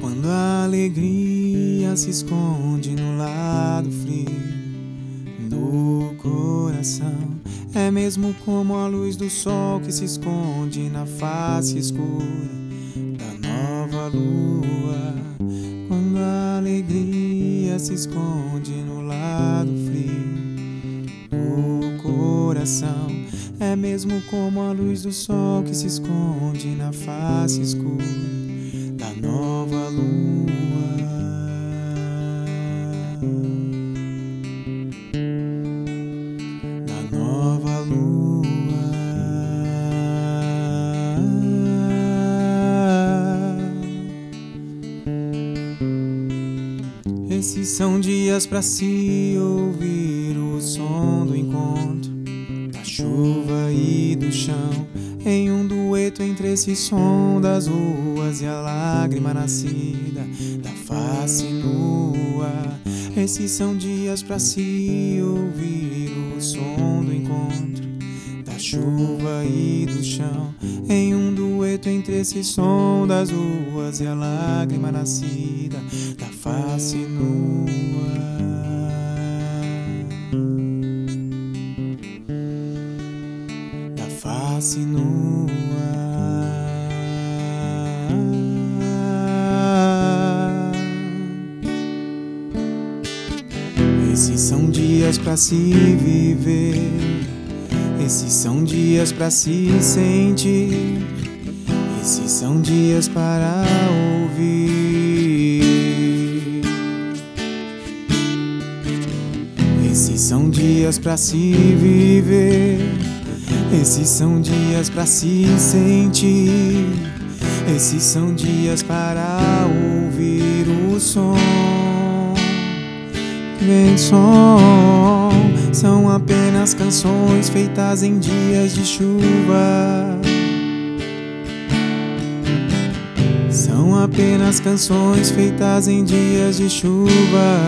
Quando a alegria se esconde no lado frio do coração, é mesmo como a luz do sol que se esconde na face escura da nova lua. Quando a alegria se esconde no lado frio do coração, é mesmo como a luz do sol que se esconde na face escura da nova lua. Da nova lua. Esses são dias pra se ouvir o som do encontro da chuva e do chão, em um dueto entre esse som das ruas e a lágrima nascida da face nua. Esses são dias pra se ouvir o som do encontro da chuva e do chão, em um dueto entre esse som das ruas e a lágrima nascida da face nua. Face nua. Esses são dias pra se viver, esses são dias pra se sentir, esses são dias para ouvir, esses são dias pra se viver, esses são dias pra se sentir, esses são dias para ouvir o som. Vem som, são apenas canções feitas em dias de chuva. São apenas canções feitas em dias de chuva.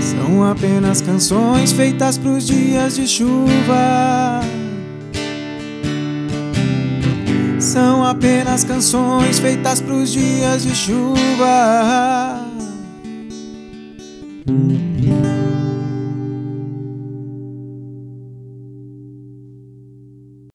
São apenas canções feitas pros dias de chuva. São apenas canções feitas pros dias de chuva.